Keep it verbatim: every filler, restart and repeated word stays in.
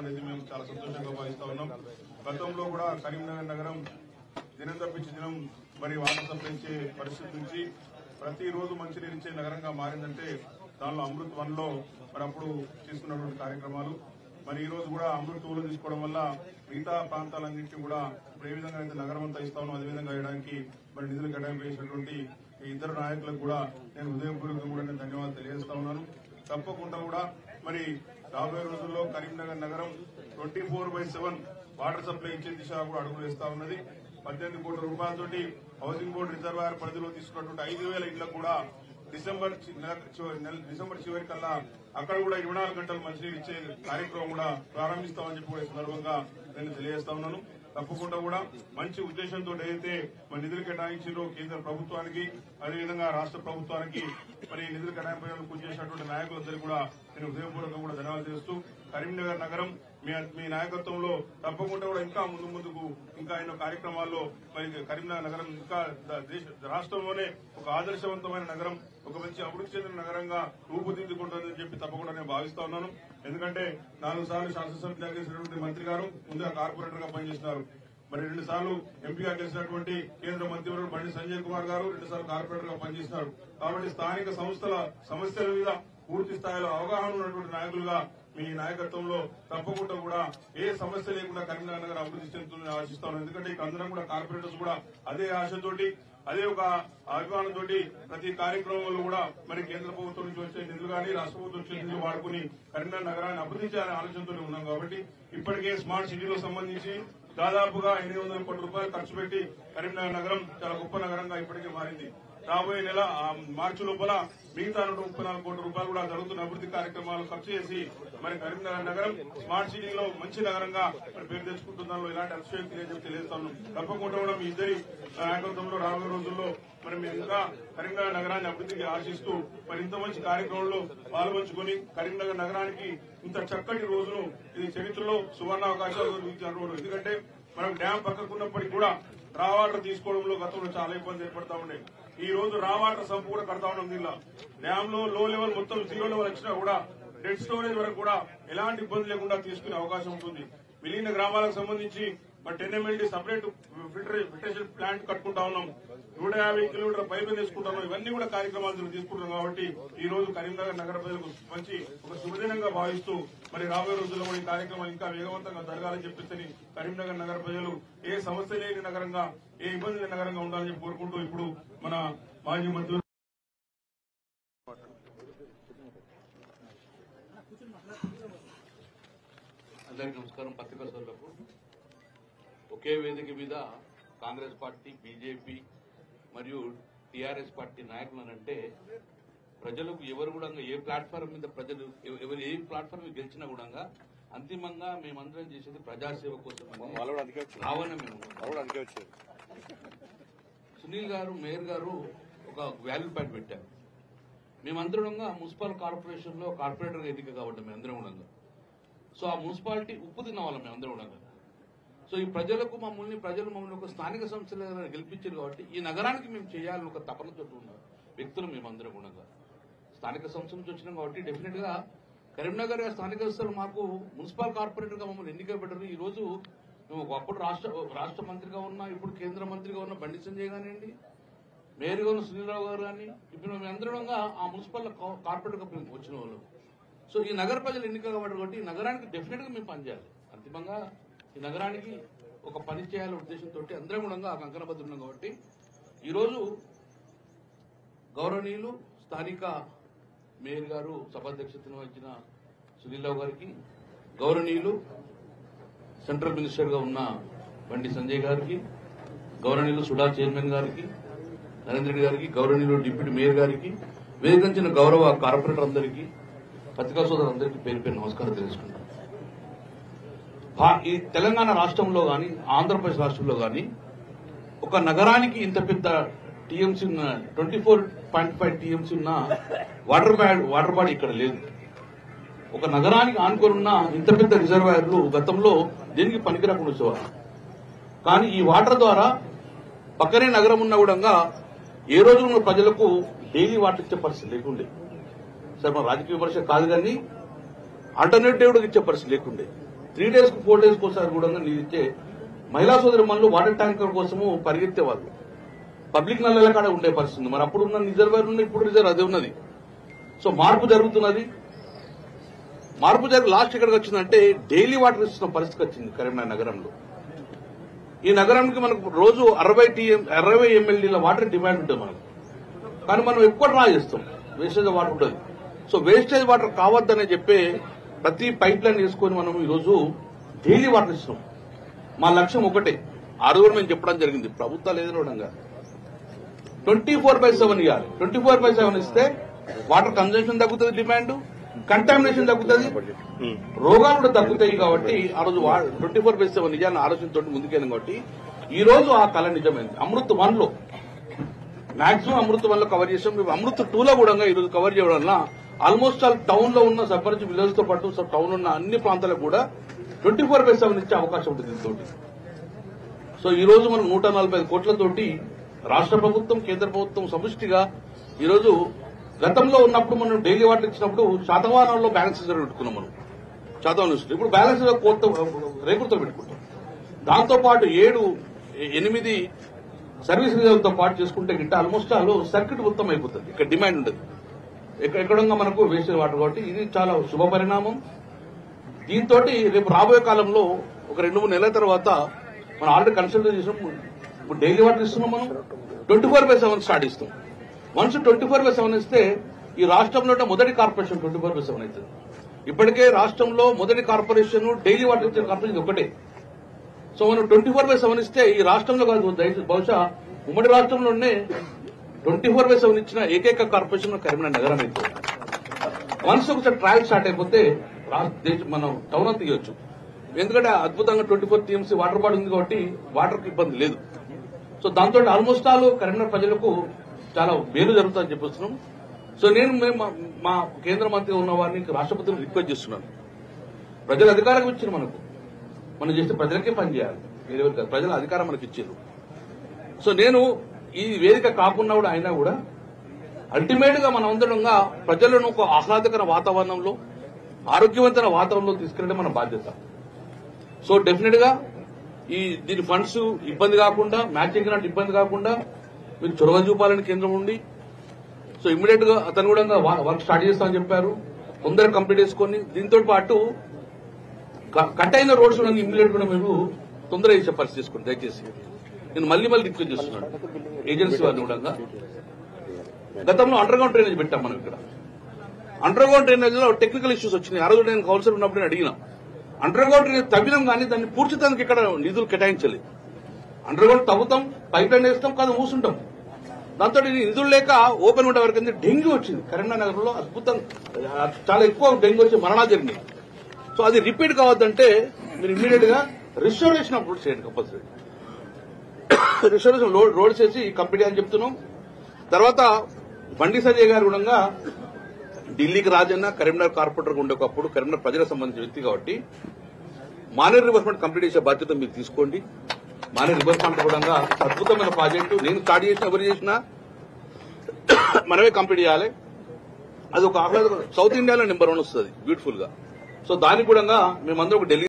అనేది మేము చాలా సంతోషంగా భావిస్తా ఉన్నాం. గతంలో కూడా కరీంనగర్ నగరం దినం తప్పించి దినం మరి వాసన పెంచే పరిస్థితి నుంచి ప్రతిరోజు మంచినీరు ఇచ్చే నగరంగా మారిందంటే దానిలో అమృత్ వన్ లో మరి అప్పుడు తీసుకున్నటువంటి కార్యక్రమాలు, మరి ఈ రోజు కూడా అమృత్ టూలో తీసుకోవడం వల్ల మిగతా ప్రాంతాలన్నింటినీ కూడా ఏ విధంగా అయితే నగరం అంతా ఇస్తా ఉన్నాం అదేవిధంగా వేయడానికి మరి నిధులు కేటాయింపేసినటువంటి ఇద్దరు నాయకులకు కూడా నేను హృదయపూర్వకంగా కూడా నేను ధన్యవాదాలు తెలియజేస్తా ఉన్నాను. తప్పకుండా కూడా మరి రాబోయే రోజుల్లో కరీంనగర్ నగరం twenty four by seven water supply ఇచ్చే దిశగా కూడా అడుగులు వేస్తా ఉన్నది. పద్దెనిమిది కోట్ల రూపాయలతోటి హౌసింగ్ బోర్డు రిజర్వాయర్ పరిధిలో తీసుకున్నటువంటి ఐదు వేల ఇళ్లకు కూడా డిసెంబర్ డిసెంబర్ చివరి కల్లా అక్కడ కూడా ఇరవై నాలుగు గంటలు మంచినీరు ఇచ్చే కార్యక్రమం కూడా ప్రారంభిస్తామని చెప్పి కూడా సందర్భంగా నేను తెలియజేస్తా ఉన్నాను. తప్పకుండా కూడా మంచి ఉద్దేశంతో ఏదైతే మరి నిధులు కేటాయించిందో కేంద్ర ప్రభుత్వానికి అదేవిధంగా రాష్ట ప్రభుత్వానికి మరి నిధులు కేటాయింపు కృషి చేసినటువంటి నాయకులందరూ కూడా నేను హృదయపూర్వకంగా కూడా ధన్యవాదాలు చేస్తూ కరీంనగర్ నగరం మీ నాయకత్వంలో తప్పకుండా కూడా ఇంకా ముందు ముందుకు ఇంకా ఎన్నో కార్యక్రమాల్లో మరి కరీంనగర్ నగరం ఇంకా రాష్ట్రంలోనే ఒక ఆదర్శవంతమైన నగరం, ఒక మంచి అభివృద్ధి చెందిన నగరంగా రూపుదిద్దుకుంటుందని చెప్పి తప్పకుండా నేను భావిస్తా ఉన్నాను. ఎందుకంటే నాలుగు సార్లు శాసనసభ్యులుగా చేసినటువంటి మంత్రి గారు ముందుగా కార్పొరేటర్ గా పనిచేస్తున్నారు, మరి రెండు సార్లు ఎంపీగా చేసినటువంటి కేంద్ర మంత్రివర్యుడు బండి సంజయ్ కుమార్ గారు రెండు సార్లు కార్పొరేటర్ గా పనిచేస్తున్నారు. కాబట్టి స్థానిక సంస్థల సమస్యల మీద పూర్తి స్థాయిలో అవగాహన ఉన్నటువంటి నాయకులుగా మీ నాయకత్వంలో తప్పకుండా కూడా ఏ సమస్య లేకుండా కరీంనగర్ నగరం అభివృద్ధి చెందుతుందని ఆశిస్తాను. ఎందుకంటే ఇక్కడ అందరం కూడా కార్పొరేటర్స్ కూడా అదే ఆశతోటి అదే ఒక అభిమానంతో ప్రతి కార్యక్రమంలో కూడా మరి కేంద్ర ప్రభుత్వం నుంచి వచ్చే నిధులు కానీ రాష్ట్ర ప్రభుత్వం వచ్చే నిధులు వాడుకుని కరీంనగర్ నగరాన్ని అభివృద్ధి చేయాలనే ఆలోచనతో ఉన్నాం. కాబట్టి ఇప్పటికే స్మార్ట్ సిటీలో సంబంధించి దాదాపుగా ఎనిమిది వందల కోట్ల రూపాయలు ఖర్చు పెట్టి కరీంనగర్ నగరం చాలా గొప్ప నగరంగా ఇప్పటికే మారింది. రాబోయే నెల మార్చి లోపల మిగతా నూట ముప్పై నాలుగు కోట్ల రూపాయలు కూడా జరుగుతున్న అభివృద్ది కార్యక్రమాలు ఖర్చు చేసి మరి కరీంనగర్ నగరం స్మార్ట్ సిటీలో మంచి నగరంగా మరి పేరు తెచ్చుకుంటున్నాను. ఇలాంటి అతిశయోక్తి లేదని తెలియజేస్తాను. తప్పకుండా కూడా మీ ఇద్దరి నాయకత్వంలో రాబోయే రోజుల్లో మరి మీరు ఇంకా కరీంనగర్ నగరాన్ని అభివృద్దికి ఆశిస్తూ మరి ఇంత మంచి కార్యక్రమంలో పాల్పంచుకుని కరీంనగర్ నగరానికి ఇంత చక్కటి రోజును ఇది చరిత్రలో సువర్ణ అవకాశాలు ఇచ్చారు. ఎందుకంటే మనం డ్యాం పక్కకున్నప్పటికీ కూడా రా వాటర్ తీసుకోవడంలో గతంలో చాలా ఇబ్బంది ఏర్పడతా ఉండే ఈ రోజు రా వాటర్ సంపు కూడా కడతా ఉండడం దీనిలో డ్యామ్ లో లో లెవెల్ మొత్తం జీరో లెవెల్ వచ్చినా కూడా డెడ్ స్టోరేజ్ వరకు కూడా ఎలాంటి ఇబ్బంది లేకుండా తీసుకునే అవకాశం ఉంటుంది. విలీన గ్రామాలకు సంబంధించి మరి ten MLT separate filtration plant కట్టుకుంటా ఉన్నాం, నూట యాభై కిలోమీటర్ల పైపు వేసుకుంటున్నాం. ఇవన్నీ కూడా కార్యక్రమాలు తీసుకుంటాం. కాబట్టి ఈ రోజు కరీంనగర్ నగర ప్రజలకు మంచి ఒక శుభదినంగా భావిస్తూ మరి రాబోయే రోజుల్లో కూడా ఈ కార్యక్రమాలు ఇంకా వేగవంతంగా జరగాలని చెప్పేసి కరీంనగర్ నగర ప్రజలు ఏ సమస్య లేని నగరంగా ఏ ఇబ్బంది లేని నగరంగా ఉండాలని కోరుకుంటూ ఇప్పుడు మన మాజీ మంత్రి అందరికీ నమస్కారం. పత్రికా సోదరులకు ఒకే వేదిక మీద కాంగ్రెస్ పార్టీ, బీజేపీ మరియు టీఆర్ఎస్ పార్టీ నాయకులు అంటే ప్రజలకు ఎవరు కూడా ఏ ప్లాట్ఫారం మీద ప్రజలు ఎవరు ఏ ప్లాట్ఫారం గెలిచినా కూడా అంతిమంగా మేమందరం చేసేది ప్రజాసేవ కోసం భావన. మేము సునీల్ గారు, మేయర్ గారు ఒక వాల్యూ ప్యాట్ పెట్టారు. మేమందరం మున్సిపల్ కార్పొరేషన్ లో కార్పొరేటర్ ఎదిక కాబట్టి మేమందరం ఉండగా సో ఆ మున్సిపాలిటీ ఉప్పు తిన్న వాళ్ళం మేమందరం ఉండగా సో ఈ ప్రజలకు మమ్మల్ని ప్రజలు మమ్మల్ని ఒక స్థానిక సంస్థలు గెలిపించారు. కాబట్టి ఈ నగరానికి మేము చేయాలని ఒక తపనతో ఉన్న వ్యక్తులు మేమందరం ఉండగా స్థానిక సంస్థ నుంచి వచ్చినాం. కాబట్టి డెఫినెట్ గా కరీంనగర్ స్థానిక సంస్థలు మాకు మున్సిపల్ కార్పొరేటర్ గా మమ్మల్ని ఎన్నిక పెట్టారు. ఈ రోజు మేము ఒకప్పుడు రాష్ట్ర రాష్ట్ర మంత్రిగా ఉన్నా, ఇప్పుడు కేంద్ర మంత్రిగా ఉన్న బండి సంజయ్ గానివ్వండి, మేయర్ గా ఉన్న సునీల్ రావు గారు కానీ ఇప్పుడు మేము అందరం ఆ మున్సిపల్ కార్పొరేటర్ గా మేము వచ్చిన వాళ్ళు. సో ఈ నగర ప్రజలు ఎన్నిక కాబట్టి కాబట్టి ఈ నగరానికి డెఫినెట్ గా మేము పనిచేయాలి. అంతిమంగా ఈ నగరానికి ఒక పని చేయాలనే ఉద్దేశంతో అందరం కూడా ఆ కంకణబద్ధులు ఉన్నాం. కాబట్టి ఈరోజు గౌరవనీయులు స్థానిక మేయర్ గారు సభాధ్యక్షతను వహించిన సునీల్ రావు గారికి, గౌరవనీయులు సెంట్రల్ మినిస్టర్ గా ఉన్న బండి సంజయ్ గారికి, గౌరవనీయులు సుడా చైర్మన్ గారికి, నరేంద్ర రెడ్డి గారికి, గౌరవనీయులు డిప్యూటీ మేయర్ గారికి, వేదికించిన గౌరవ కార్పొరేటర్ అందరికీ, పత్రికా సోదరులందరికీ పేరు పేరు నమస్కారం తెలుసుకుంటాం. ఈ తెలంగాణ రాష్ట్రంలో కానీ ఆంధ్రప్రదేశ్ రాష్ట్రంలో కానీ ఒక నగరానికి ఇంత పెద్ద టీఎంసీ ఉన్న twenty four point five TMC ఉన్న వాటర్ బాడీ వాటర్ బాడీ ఇక్కడ లేదు. ఒక నగరానికి ఆనుకొని ఉన్న ఇంత పెద్ద రిజర్వాయర్లు గతంలో దేనికి పనికిరాకుండా వచ్చేవారు. కానీ ఈ వాటర్ ద్వారా పక్కనే నగరం ఉన్నా కూడా ఏ రోజు ప్రజలకు డైలీ వాటర్ ఇచ్చే పరిస్థితి లేకుండే. సరే మన రాజకీయ పరిస్థితి కాదు కానీ ఆల్టర్నేటివ్ ఇచ్చే పరిస్థితి లేకుండే. త్రీ డేస్ కు ఫోర్ డేస్ కోసారి కూడా నీరిచ్చే మహిళా సోదరి మనలో వాటర్ ట్యాంకర్ కోసము పరిగెత్తేవాళ్ళు. పబ్లిక్ నల్లల కాడ ఉండే పరిస్థితి. మరి అప్పుడు ఉన్న రిజర్వేర్ ఉన్న ఇప్పుడు రిజర్వ్ అదే ఉన్నది. సో మార్పు జరుగుతున్నది. మార్పు జరిగి లాస్ట్ ఎక్కడికి వచ్చిందంటే డైలీ వాటర్ ఇస్తున్న పరిస్థితి వచ్చింది కరీంనగర్ నగరంలో. ఈ నగరానికి మనకు రోజు అరవై టీఎం అరవై ఎంఎల్డీల వాటర్ డిమాండ్ ఉంటుంది మనకు. కానీ మనం ఎక్కువ డ్రా చేస్తాం, వేస్టేజ్ వాటర్ ఉంటుంది. సో వేస్టేజ్ వాటర్ కావద్దని చెప్పే ప్రతి పైప్ లైన్ తీసుకొని మనం ఈరోజు డైలీ వాటర్ ఇస్తున్నాం. మా లక్ష్యం ఒకటే, ఆ రోజు మేము చెప్పడం జరిగింది, ప్రభుత్వాలు ఎదురవడంగా ట్వంటీ ఫోర్ బై సెవెన్ ఇవ్వాలి. ట్వంటీ ఫోర్ బై సెవెన్ ఇస్తే వాటర్ కన్జంప్షన్ తగ్గుతుంది, డిమాండ్ కంటామినేషన్ తగ్గుతుంది, రోగాలు కూడా తగ్గుతాయి. కాబట్టి ఆ రోజు ట్వంటీ ఫోర్ బై సెవెన్ నిజాన్ని ఆలోచనతో ముందుకెళ్ళాం. కాబట్టి ఈ రోజు ఆ కళ నిజమైంది. అమృత్ వన్ లో మాక్సిమం అమృత్ వన్ లో కవర్ చేసాం. మేము అమృత్ టూ లో కూడా ఈ రోజు కవర్ చేయడం వల్ల ఆల్మోస్ట్ ఆల్ టౌన్ లో ఉన్న సర్పంచ్ విలేజ్ తో పాటు టౌన్ ఉన్న అన్ని ప్రాంతాలకు కూడా ట్వంటీ ఫోర్ బై సెవెన్ ఇచ్చే అవకాశం ఉంటుంది దీంతో. సో ఈ రోజు మనం నూట నలభై ఐదు కోట్లతోటి రాష్ట్ర ప్రభుత్వం కేంద్ర ప్రభుత్వం సమిష్టిగా ఈరోజు, గతంలో ఉన్నప్పుడు మనం డైలీ వాటర్ ఇచ్చినప్పుడు శాతవాహనంలో బ్యాలెన్స్ రిజర్వ్ పెట్టుకున్నాం మనం, శాతవాహనం ఇస్తున్నాం. ఇప్పుడు బ్యాలెన్స్ కోర్త రేకులతో పెట్టుకుంటాం. దాంతోపాటు ఏడు ఎనిమిది సర్వీస్ రిజర్వ్తో పాటు చేసుకుంటే గిట్ట ఆల్మోస్ట్ ఆల్ సర్క్యూట్ మొత్తం అయిపోతుంది. ఇక్కడ డిమాండ్ ఉండదు ఎక్కడెక్కడంగా మనకు వేస్టేజ్ వాటర్. కాబట్టి ఇది చాలా శుభ పరిణామం. దీంతో రేపు రాబోయే కాలంలో ఒక రెండు మూడు నెలల తర్వాత మనం ఆల్రెడీ కన్సల్ట్ చేసినాం. ఇప్పుడు డైలీ వాటర్ ఇస్తున్నాం మనం, twenty four by seven start ఇస్తాం. Once twenty four by seven ఇస్తే ఈ రాష్ట్రంలో మొదటి corporation twenty four by seven అవుతుంది. ఇప్పటికే రాష్ట్రంలో మొదటి కార్పొరేషన్ డైలీ వాటర్ ఇచ్చే కార్పొరేషన్ ఒకటే. సో మనం ట్వంటీ ఫోర్ బై సెవెన్ ఇస్తే ఈ రాష్ట్రంలో కాదు, బహుశా ఉమ్మడి రాష్ట్రంలోనే ట్వంటీ ఫోర్ బై సెవెన్ ఇచ్చిన ఏకైక కార్పొరేషన్ కరీంనగర్ నగరం అవుతుంది. వన్స్ ఒకసారి ట్రయల్ స్టార్ట్ అయిపోతే మనం టౌన్ అంతా తీయొచ్చు. ఎందుకంటే అద్భుతంగా twenty four TMC water body ఉంది కాబట్టి వాటర్కి ఇబ్బంది లేదు. సో దాంతో ఆల్మోస్ట్ ఆల్ కరీంనగర్ ప్రజలకు చాలా మేలు జరుగుతుందని చెప్పిస్తున్నాం. సో నేను మేము మా కేంద్ర మంత్రిగా ఉన్న వారిని రాష్ట్రపతిని రిక్వెస్ట్ చేస్తున్నాను, ప్రజల అధికారం ఇచ్చారు మనకు, మనం చేస్తే ప్రజలకే పనిచేయాలి, వేరేవారు కాదు, ప్రజల అధికారం మనకు ఇచ్చారు. సో నేను ఈ వేదిక కాకుండా కూడా అయినా కూడా అల్టిమేట్ గా మనం అందరంగా ప్రజలను ఒక ఆహ్లాదకర వాతావరణంలో ఆరోగ్యవంతమైన వాతావరణంలో తీసుకెళ్లడం మన బాధ్యత. సో డెఫినెట్ గా ఈ దీని ఫండ్స్ ఇబ్బంది కాకుండా, మ్యాచింగ్ గ్రాంట్ ఇబ్బంది కాకుండా మీరు చొరవ చూపాలని కేంద్రం ఉండి, సో ఇమ్మీడియట్ గా అతను కూడా వర్క్ స్టార్ట్ చేస్తామని చెప్పారు. తొందరగా కంప్లీట్ చేసుకుని దీంతో పాటు కట్ అయిన రోడ్స్ ఇమ్మీడియట్ కూడా మీరు తొందరగా చేసే పరిస్థితి చేసుకోండి. దయచేసి నేను మళ్లీ మళ్ళీ రిక్వెస్ట్ చేస్తున్నాను ఏజెన్సీ వారిని కూడా. గతంలో అండర్ గ్రౌండ్ డ్రైనేజ్ పెట్టాం మనం ఇక్కడ. అండర్ గ్రౌండ్ డ్రైనేజ్ లో టెక్నికల్ ఇష్యూస్ వచ్చినాయి. ఆ రోజు నేను కౌన్సిలర్ ఉన్నప్పుడు నేను అడిగినా, అండర్ గ్రౌండ్ డ్రైనేజ్ తవ్వినాం కానీ దాన్ని పూర్తిదానికి ఇక్కడ నిధులు కేటాయించలేదు. అండర్ గ్రౌండ్ తవ్వుతాం, పైప్ లైన్ వేస్తాం, కాదు మూసుంటాం. దాంతో నిధులు లేక ఓపెన్ ఉండే వరకు డెంగ్యూ వచ్చింది కరీంనగర్లో. అద్భుతం, చాలా ఎక్కువ డెంగ్యూ వచ్చి మరణాలు జరిగినాయి. సో అది రిపీట్ కావద్దంటే మీరు ఇమ్మీడియట్ గా రిస్టోరేషన్ ఆఫ్ రోడ్స్ చేయండి కంపల్సరీ. రిస్టోరేషన్ రోడ్స్ చేసి కంప్లీట్ చేయాలని చెప్తున్నాం. తర్వాత బండి సంజయ్ గారు కూడా ఢిల్లీకి రాజన్న కరీంనగర్ కార్పొరేటర్గా ఉండేటప్పుడు కరీంనగర్ ప్రజలకు సంబంధించిన వ్యక్తి కాబట్టి మానేర్ రివర్స్మెంట్ కంప్లీట్ చేసే బాధ్యత మీరు తీసుకోండి. మన రివర్ పంట కూడా అద్భుతమైన ప్రాజెక్టు. నేను స్టార్ట్ చేసిన ఎవరు చేసినా మనమే కంప్లీట్ చేయాలి. అది ఒక ఆహ్లాదకరం. సౌత్ ఇండియాలో నెంబర్ వన్ వస్తుంది బ్యూటిఫుల్ గా. సో దానికి కూడా మేమందరం ఒక ఢిల్లీ